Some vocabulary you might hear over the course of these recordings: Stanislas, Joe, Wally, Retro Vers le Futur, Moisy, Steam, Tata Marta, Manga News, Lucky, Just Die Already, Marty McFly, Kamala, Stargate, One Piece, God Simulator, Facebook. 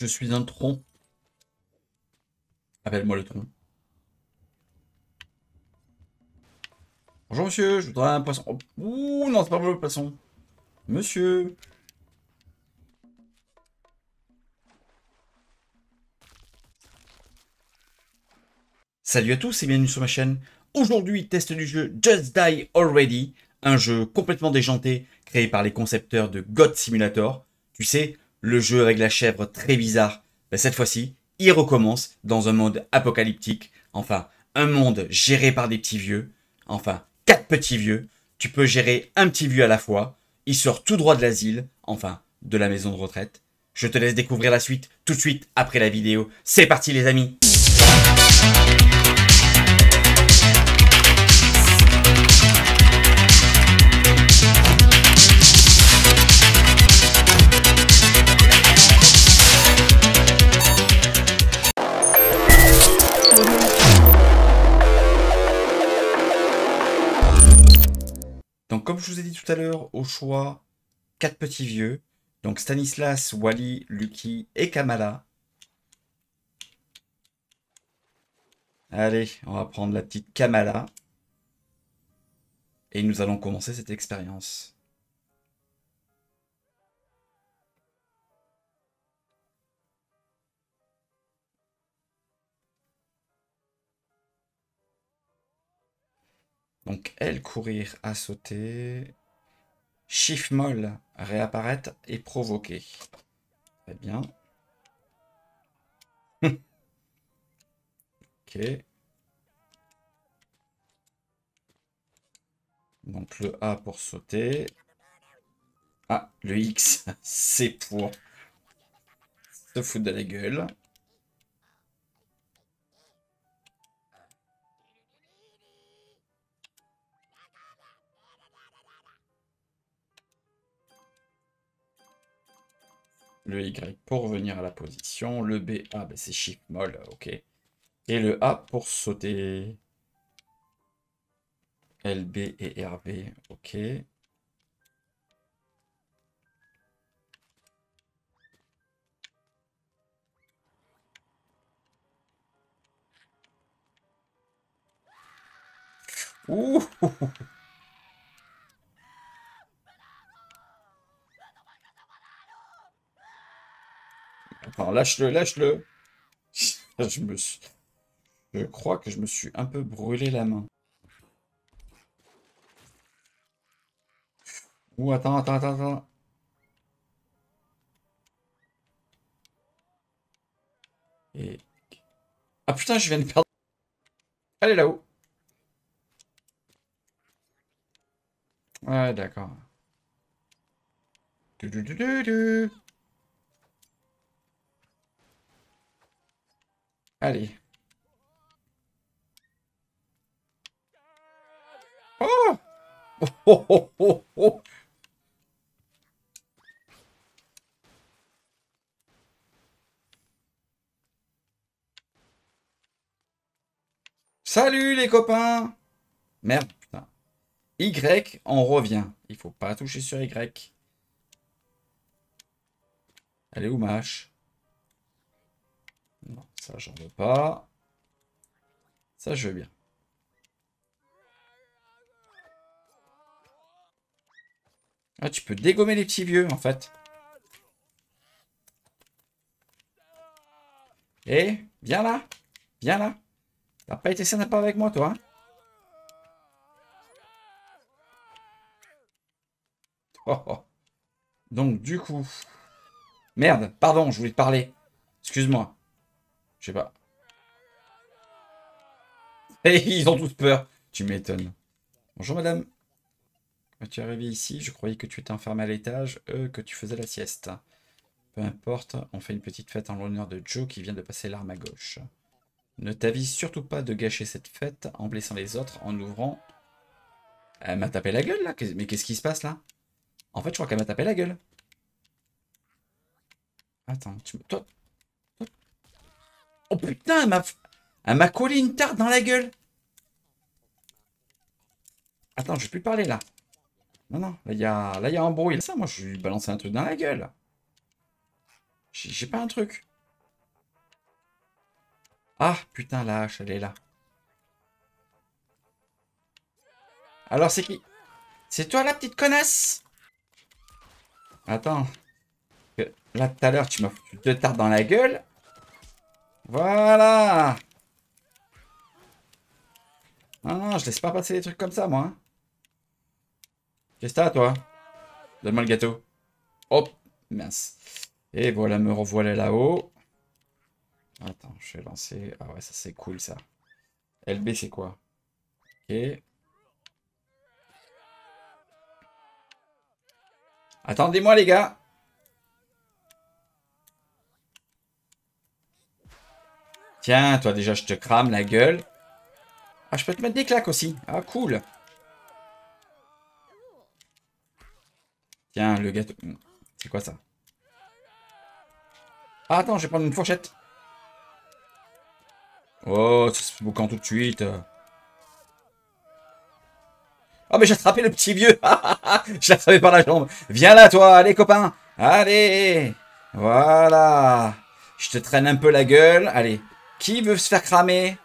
Je suis un tronc. Appelle-moi le tronc. Bonjour monsieur, je voudrais un poisson. Ouh non, c'est pas le poisson. Monsieur. Salut à tous et bienvenue sur ma chaîne. Aujourd'hui, test du jeu Just Die Already, un jeu complètement déjanté créé par les concepteurs de God Simulator. Tu sais, le jeu avec la chèvre très bizarre. Ben, cette fois-ci, il recommence dans un monde apocalyptique. Enfin, un monde géré par des petits vieux. Enfin, 4 petits vieux. Tu peux gérer un petit vieux à la fois. Il sort tout droit de l'asile. Enfin, de la maison de retraite. Je te laisse découvrir la suite tout de suite après la vidéo. C'est parti les amis. Donc comme je vous ai dit tout à l'heure, au choix, 4 petits vieux. Donc Stanislas, Wally, Lucky et Kamala. Allez, on va prendre la petite Kamala. Et nous allons commencer cette expérience. Donc elle, courir, à sauter, chiffre molle, réapparaître et provoquer. Très bien. Ok. Donc le A pour sauter. Ah, le X, c'est pour se foutre de la gueule. Le Y pour revenir à la position. Le B, ah, ben c'est chiffre molle, ok. Et le A pour sauter. LB et RB, ok. Ouh. Attends, lâche-le, lâche-le. Je crois que je me suis un peu brûlé la main. Ouh, attends. Et... ah putain, je viens de perdre. Allez là-haut. Ouais, d'accord. Allez. Oh, oh, oh, oh, oh. Salut les copains. Merde, putain. Y, on revient. Il faut pas toucher sur Y. Elle est où ma hache? Non, ça j'en veux pas. Ça je veux bien. Ah, tu peux dégommer les petits vieux, en fait. Et viens là. Viens là. T'as pas été sympa avec moi, toi. Hein, oh, oh. Donc, du coup... merde, pardon, je voulais te parler. Excuse-moi. Je sais pas. Et ils ont tous peur. Tu m'étonnes. Bonjour, madame. Quand tu es arrivé ici, je croyais que tu étais enfermé à l'étage, que tu faisais la sieste. Peu importe, on fait une petite fête en l'honneur de Joe qui vient de passer l'arme à gauche. Ne t'avise surtout pas de gâcher cette fête en blessant les autres, en ouvrant... elle m'a tapé la gueule, là. Mais qu'est-ce qui se passe, là? En fait, je crois qu'elle m'a tapé la gueule. Attends, tu me... toi... oh, putain, elle m'a collé une tarte dans la gueule. Attends, je peux plus parler, là. Non, non, là, il y a un bruit. Ça, moi, je lui balançais un truc dans la gueule. J'ai pas un truc. Ah, putain, la hache, elle est là. Alors, c'est qui? C'est toi, la petite connasse? Attends. Là, tout à l'heure, tu m'as foutu deux tartes dans la gueule. Voilà. Non, non, je laisse pas passer des trucs comme ça, moi. Qu'est-ce que t'as, toi? Donne-moi le gâteau. Hop, mince. Et voilà, me revoilà là-haut. Attends, je vais lancer... Ah ouais, ça c'est cool, ça. LB, c'est quoi? Ok. Attendez-moi, les gars. Tiens, toi, déjà, je te crame la gueule. Ah, je peux te mettre des claques aussi. Ah, cool. Tiens, le gâteau. C'est quoi, ça? Ah, attends, je vais prendre une fourchette. Oh, ça se boucan tout de suite. Oh, mais j'ai attrapé le petit vieux. J'ai attrapé par la jambe. Viens là, toi. Allez, copain. Allez. Voilà. Je te traîne un peu la gueule. Allez. Qui veut se faire cramer?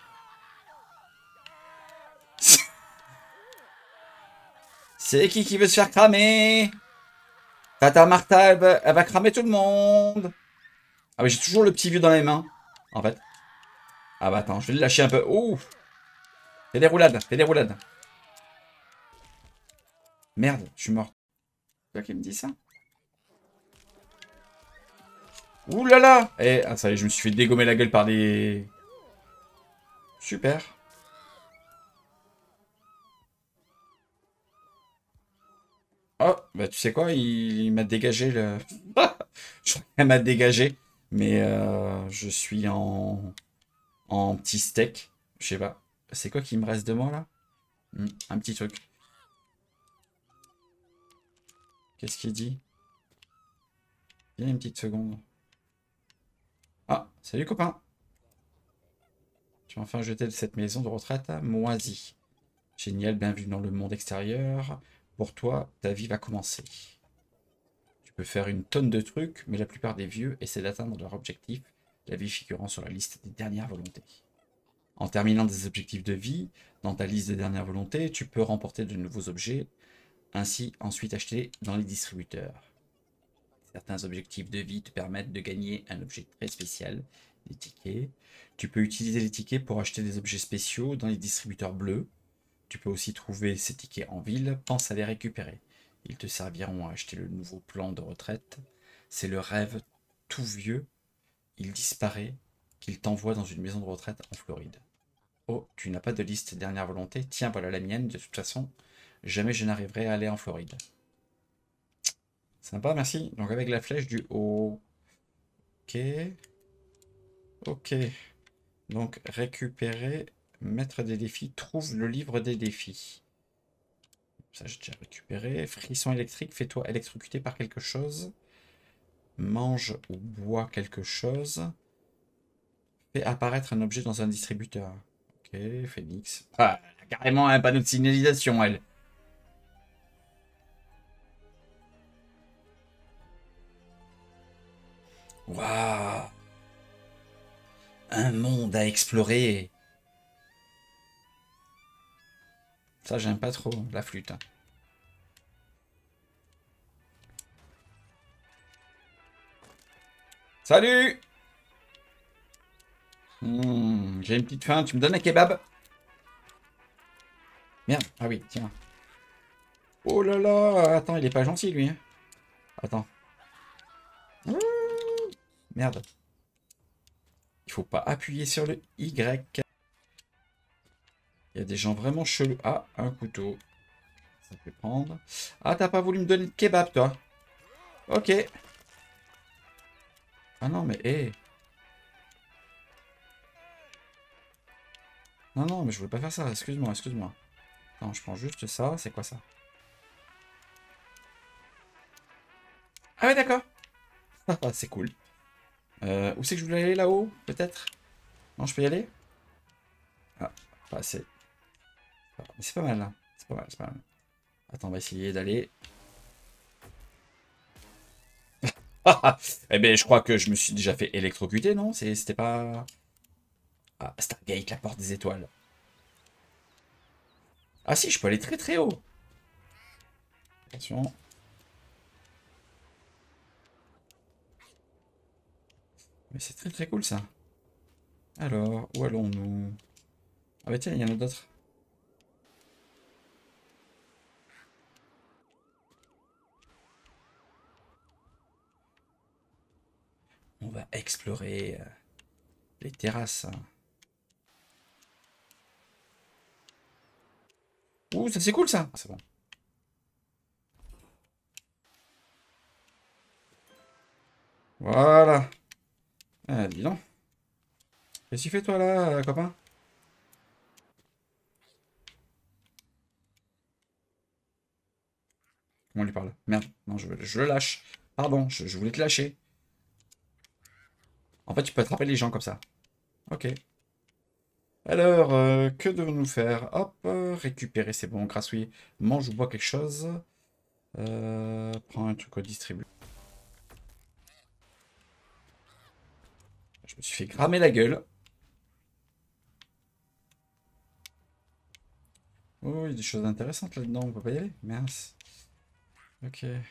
C'est qui veut se faire cramer? Tata Marta, elle va cramer tout le monde. Ah, mais j'ai toujours le petit vieux dans les mains, en fait. Ah bah attends, je vais le lâcher un peu. Ouh! Fais des roulades, fais des roulades. Merde, je suis mort. C'est toi qui me dis ça? Ouh là là! Eh, ah ça y est, je me suis fait dégommer la gueule par des... Super. Oh, bah tu sais quoi? Il m'a dégagé le... Je crois qu'elle m'a dégagé. Mais je suis en petit steak, je sais pas. C'est quoi qui me reste de moi là? Un petit truc. Qu'est-ce qu'il dit? Viens une petite seconde. Ah, salut copain. Tu vas enfin jeter de cette maison de retraite à Moisy. Génial, bienvenue dans le monde extérieur. Pour toi, ta vie va commencer. Tu peux faire une tonne de trucs, mais la plupart des vieux essaient d'atteindre leur objectif. La vie figurant sur la liste des dernières volontés. En terminant des objectifs de vie, dans ta liste des dernières volontés, tu peux remporter de nouveaux objets, ainsi ensuite achetés dans les distributeurs. Certains objectifs de vie te permettent de gagner un objet très spécial, des tickets. Tu peux utiliser les tickets pour acheter des objets spéciaux dans les distributeurs bleus. Tu peux aussi trouver ces tickets en ville, pense à les récupérer. Ils te serviront à acheter le nouveau plan de retraite. C'est le rêve tout vieux. Il disparaît qu'il t'envoie dans une maison de retraite en Floride. Oh, tu n'as pas de liste dernière volonté. Tiens, voilà la mienne. De toute façon, jamais je n'arriverai à aller en Floride. Sympa, merci. Donc avec la flèche du haut. Ok. Ok. Donc récupérer, mettre des défis. Trouve le livre des défis. Ça, j'ai déjà récupéré. Frisson électrique, fais-toi électrocuter par quelque chose. Mange ou bois quelque chose. Fait apparaître un objet dans un distributeur. Ok, Phoenix. Ah, carrément un panneau de signalisation, elle. Waouh! Un monde à explorer. Ça, j'aime pas trop, la flûte. Salut! J'ai une petite faim, tu me donnes un kebab? Merde, ah oui, tiens. Oh là là, attends, il est pas gentil lui. Hein. Attends. Merde. Il faut pas appuyer sur le Y. Il y a des gens vraiment chelous. Ah, un couteau. Ça peut prendre. Ah, t'as pas voulu me donner de kebab toi? Ok. Ah non, mais hé! Hey. Non, non, mais je voulais pas faire ça. Excuse-moi, excuse-moi. Non, je prends juste ça. C'est quoi ça? Ah ouais, d'accord. C'est cool. Où c'est que je voulais aller là-haut? Peut-être? Non, je peux y aller? Ah, pas assez. Mais c'est pas mal, là. C'est pas mal, c'est pas mal. Attends, on va essayer d'aller... Eh ben, je crois que je me suis déjà fait électrocuter, non? C'était pas... Ah, Stargate, la porte des étoiles. Ah si, je peux aller très très haut. Attention. Mais c'est très très cool ça. Alors, où allons-nous? Ah bah tiens, il y en a d'autres. On va explorer les terrasses. Ouh, ça c'est cool ça. Ah, c'est bon. Voilà. Ah, dis donc. Qu'est-ce que tu fais toi là, copain? Comment on lui parle? Merde, non, je le lâche. Pardon, je voulais te lâcher. En fait, tu peux attraper les gens comme ça. Ok. Alors, que devons-nous faire? Hop, récupérer, c'est bon, grassouille. Mange ou bois quelque chose. Prends un truc au distributeur. Je me suis fait cramer la gueule. Oh, il y a des choses intéressantes là-dedans, on peut pas y aller. Mince. Ok. Ok.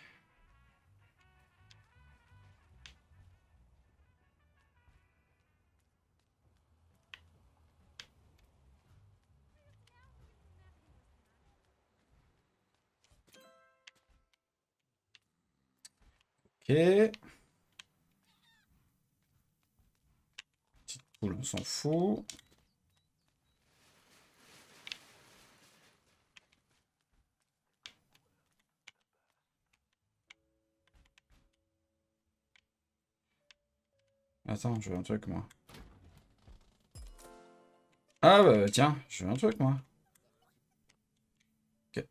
Petite poule, on s'en fout. Attends, je veux un truc, moi. Ah bah tiens, je veux un truc, moi. Ok.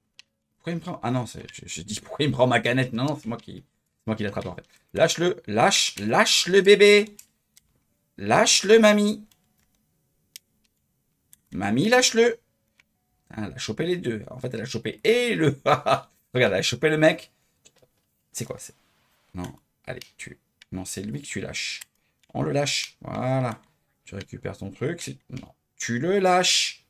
Pourquoi il me prend... Ah non, j'ai dit pourquoi il me prend ma canette. Non, non, c'est moi qui... l'attrape en fait. Lâche-le, lâche le bébé. Lâche-le, mamie. Mamie, lâche-le. Elle a chopé les deux. En fait, elle a chopé et le... Regarde, elle a chopé le mec. C'est quoi? Non, allez, tu... Non, c'est lui que tu lâches. On le lâche. Voilà. Tu récupères ton truc. Non, tu le lâches.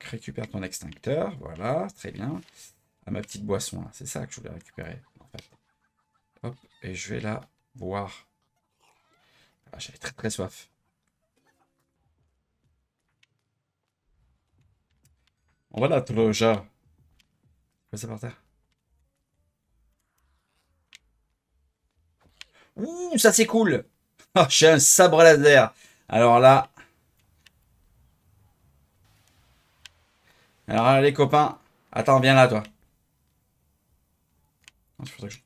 Récupère ton extincteur. Voilà, très bien. Ma petite boisson, c'est ça que je voulais récupérer en fait. Hop, et je vais la boire. Ah, j'avais très très soif. On va la troja. Quoi, ça par terre? Ouh, ça c'est cool. J'ai un sabre laser. Alors là, les copains, attends, viens là toi. Il faudrait que je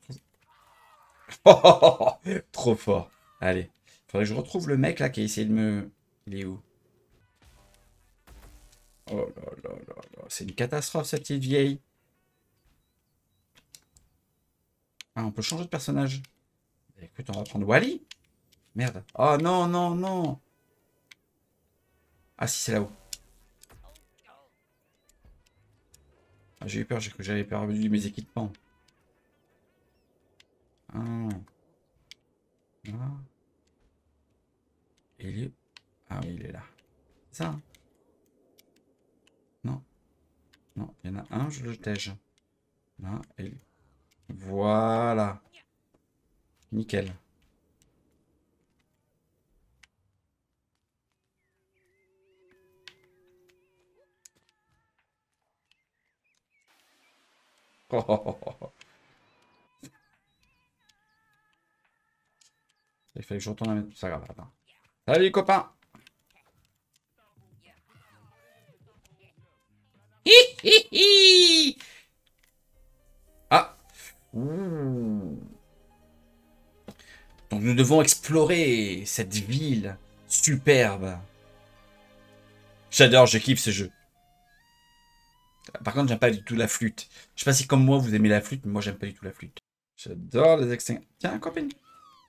retrouve... Oh, trop fort. Allez, il faudrait que je retrouve le mec là qui a essayé de me... Il est où? Oh là là là là, c'est une catastrophe cette petite vieille. Ah, on peut changer de personnage. Écoute, on va prendre Wally. Merde. Oh non, non, non. Ah si, c'est là-haut. Ah, j'ai eu peur, j'ai cru que j'avais perdu mes équipements. Ah. Il est... Ah oui, il est là. Ça hein? Non. Non, il y en a un, je le tège. Là, et... Voilà. Nickel. Oh. Il fallait que je retourne à mettre ça grave. Attends. Salut les copains. Hi hi hi. Ah. Donc nous devons explorer cette ville superbe. J'adore, je kiffe ce jeu. Par contre, j'aime pas du tout la flûte. Je sais pas si comme moi vous aimez la flûte, mais moi j'aime pas du tout la flûte. J'adore les extincteurs. Tiens, copine.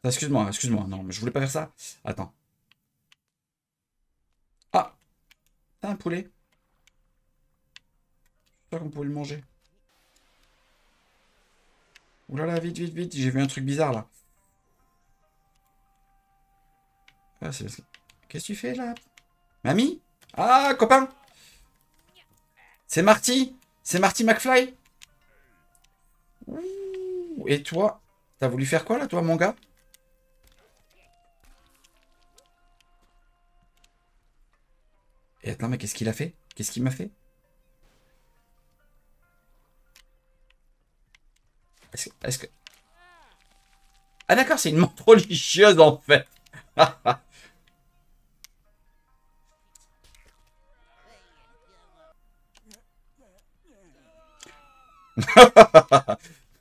Excuse-moi, excuse-moi, non, mais je voulais pas faire ça. Attends. Ah, t'as un poulet. Je sais pas qu'on pouvait le manger. Ouh là là, vite, vite, vite, j'ai vu un truc bizarre là. Ah, qu'est-ce que tu fais là? Mamie? Ah, copain! C'est Marty! C'est Marty McFly! Ouh. Et toi? T'as voulu faire quoi là, toi, mon gars? Et attends, mais qu'est-ce qu'il a fait? Qu'est-ce qu'il m'a fait? Est-ce que... Ah d'accord, c'est une montre religieuse en fait.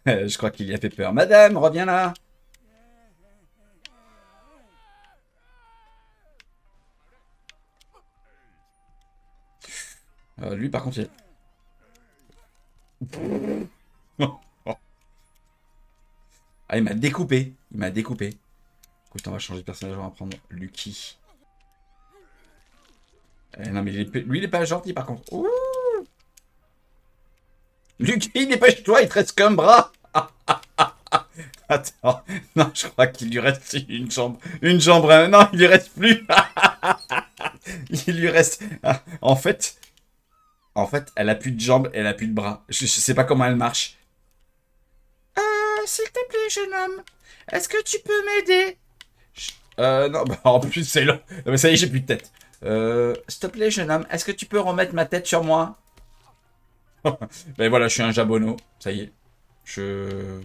Je crois qu'il y a fait peur. Madame, reviens là. Lui par contre, il... Ah, il m'a découpé. Il m'a découpé. Écoute, on va changer de personnage. On va prendre Lucky. Non, mais lui, il est pas gentil, par contre. Ouh, Lucky, dépêche-toi, il te reste qu'un bras. Attends. Non, je crois qu'il lui reste une jambe. Une jambe. Non, il lui reste plus. Il lui reste... En fait, elle a plus de jambes, elle a plus de bras. Je sais pas comment elle marche. S'il te plaît, jeune homme, est-ce que tu peux m'aider? Non, bah, en plus, c'est long. Non, mais ça y est, j'ai plus de tête. S'il te plaît, jeune homme, est-ce que tu peux remettre ma tête sur moi? Ben voilà, je suis un jambonneau. Ça y est. Je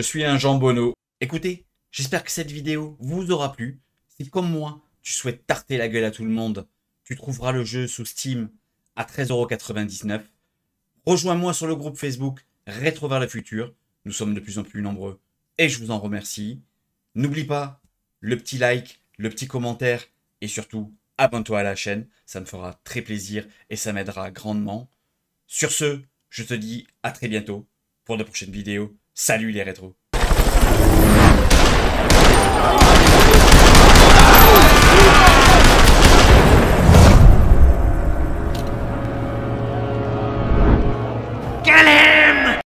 suis un jambonneau. Écoutez, j'espère que cette vidéo vous aura plu. Si, comme moi, tu souhaites tarter la gueule à tout le monde, tu trouveras le jeu sous Steam à 13,99 €. Rejoins-moi sur le groupe Facebook Rétro vers le futur. Nous sommes de plus en plus nombreux et je vous en remercie. N'oublie pas le petit like, le petit commentaire et surtout abonne-toi à la chaîne. Ça me fera très plaisir et ça m'aidera grandement. Sur ce, je te dis à très bientôt pour de prochaines vidéos. Salut les rétros!